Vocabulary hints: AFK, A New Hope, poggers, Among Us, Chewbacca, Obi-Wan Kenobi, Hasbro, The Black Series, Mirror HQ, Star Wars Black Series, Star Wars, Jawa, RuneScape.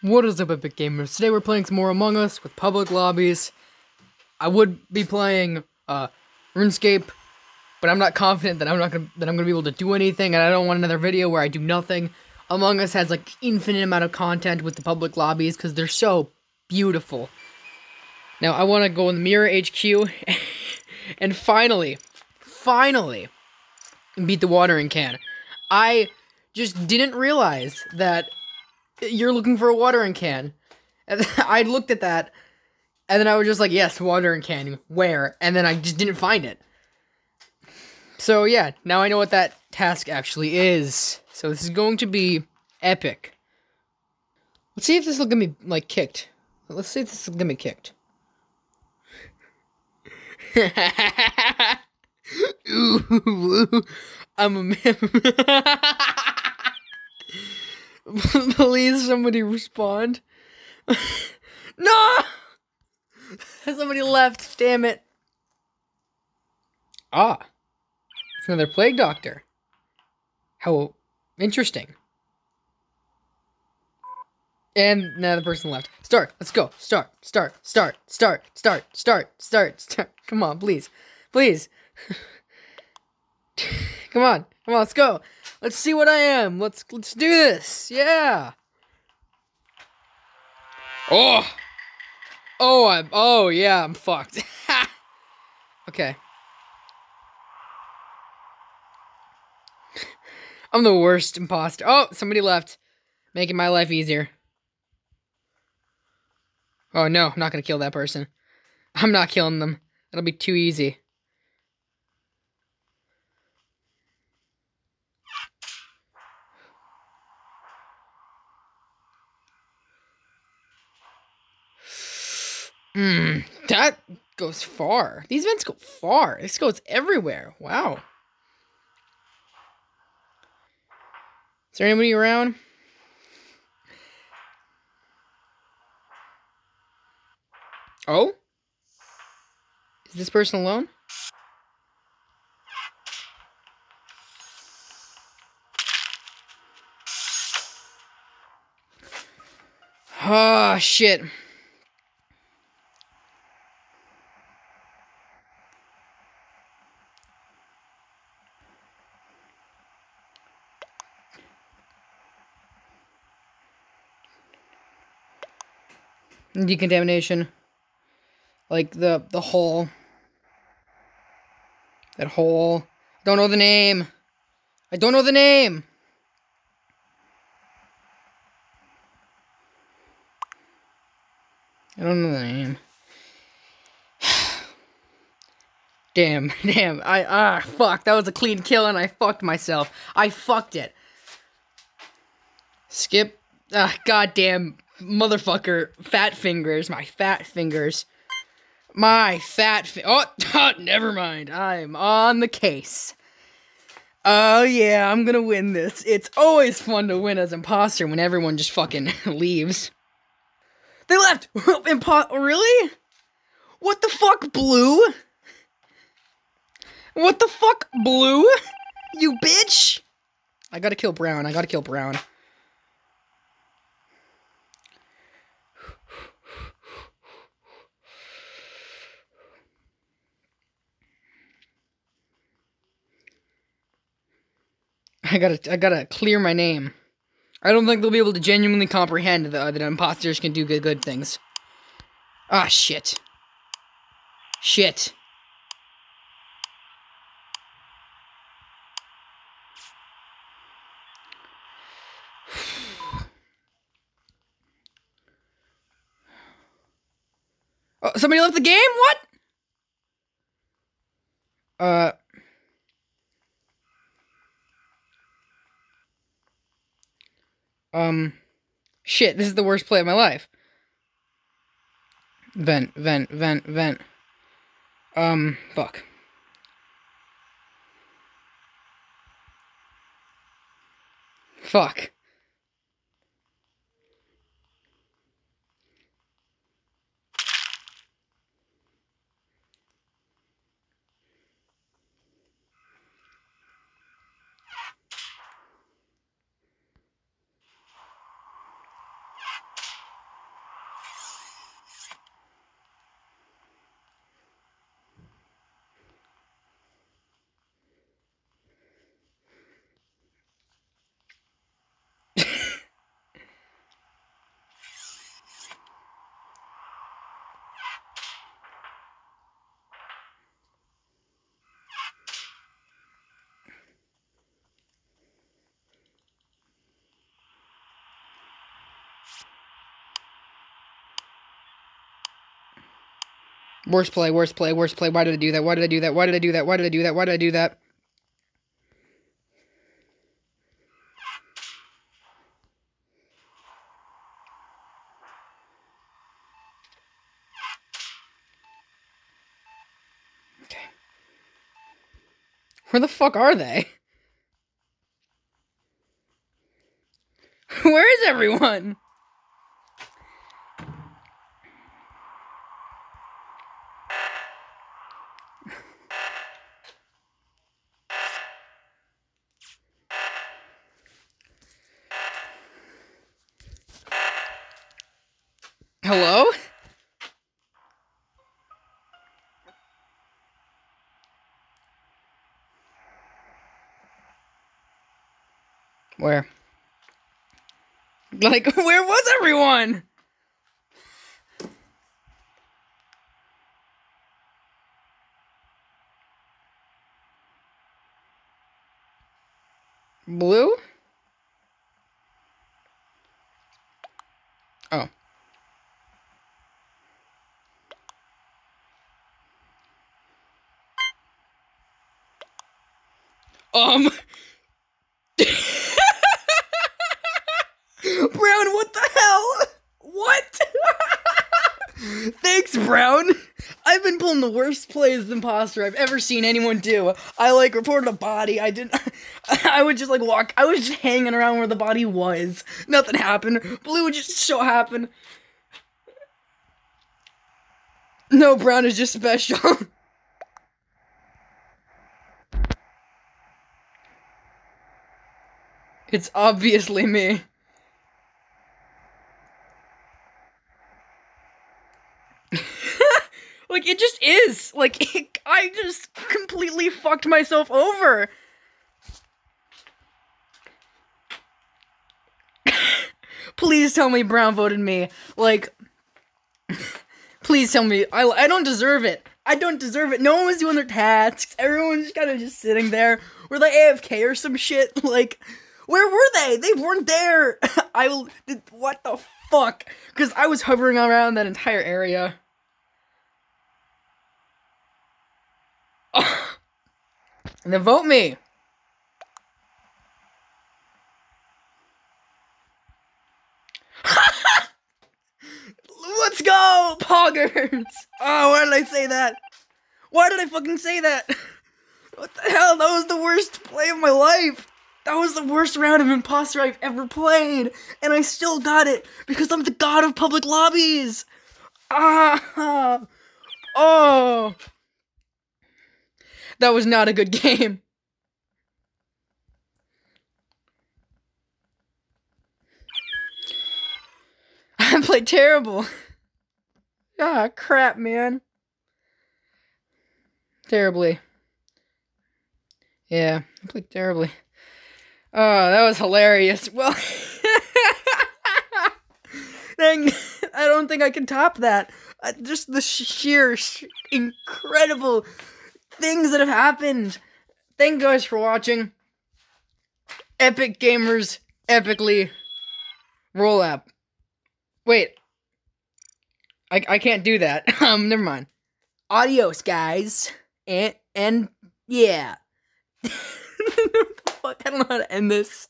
What is up, Epic Gamers? Today we're playing some more Among Us with public lobbies. I would be playing RuneScape, but I'm not confident that I'm gonna be able to do anything, and I don't want another video where I do nothing. Among Us has like infinite amount of content with the public lobbies because they're so beautiful. Now I want to go in the Mirror HQ and finally beat the watering can. I just didn't realize that. You're looking for a watering can. And I looked at that, and then I was just like, yes, watering can, where? And then I just didn't find it. So yeah, now I know what that task actually is. So this is going to be epic. Let's see if this will get me, like, kicked. Let's see if this will get me kicked. Ooh, I'm a man. Please, somebody respond. No! Somebody left, damn it. Ah. It's another plague doctor. How interesting. And another person left. Start, let's go. Start. Come on, please. Please. Come on, let's go. Let's see what I am. Let's do this. Yeah. Oh yeah, I'm fucked. Okay. I'm the worst imposter. Oh, somebody left. Making my life easier. Oh no, I'm not gonna kill that person. I'm not killing them. That'll be too easy. That goes far. These vents go far. This goes everywhere. Wow. Is there anybody around? Oh? Is this person alone? Ah, shit. Decontamination, like the hole. That hole. I don't know the name. I don't know the name. Damn. Fuck. That was a clean kill, and I fucked myself. I fucked it. Skip. Ah, goddamn. Motherfucker, fat fingers, oh, never mind, I'm on the case. Oh yeah, I'm gonna win this. It's always fun to win as imposter when everyone just fucking leaves. They left! Really? What the fuck, Blue? What the fuck, Blue? You bitch! I gotta kill Brown. I gotta clear my name. I don't think they'll be able to genuinely comprehend that imposters can do good things. Ah, shit. Shit. Oh, somebody left the game? What? Shit, this is the worst play of my life. Vent. Fuck. Fuck. Worst play, worst play, worst play. Why did I do that? Why did I do that? Why did I do that? Why did I do that? Why did I do that? Okay. Where the fuck are they? Where is everyone? Hello? Where? Like, where was everyone? Blue? Oh. Brown, what the hell? What? Thanks, Brown. I've been pulling the worst plays as imposter I've ever seen anyone do. I, like, reported a body. I didn't... I would just, like, walk... I was just hanging around where the body was. Nothing happened. Blue just so happened. No, Brown is just special. It's obviously me. Like, it just is. Like, I just completely fucked myself over. Please tell me Brown voted me. Like, please tell me. I don't deserve it. I don't deserve it. No one was doing their tasks. Everyone was kind of just sitting there. Were they AFK or some shit? Like, where were they? They weren't there. What the fuck? Because I was hovering around that entire area. And then vote me. Let's go, poggers. Oh, why did I say that? Why did I fucking say that? What the hell? That was the worst play of my life. That was the worst round of imposter I've ever played. And I still got it because I'm the god of public lobbies. Ah. Oh. That was not a good game. I played terrible. Ah, crap, man. Terribly. Yeah, I played terribly. Oh, that was hilarious. Well, dang, I don't think I can top that. Just the sheer, incredible things that have happened. Thank you guys for watching. Epic gamers epically roll up. Wait, I can't do that. Never mind. Adios, guys, and yeah. What the fuck? I don't know how to end this.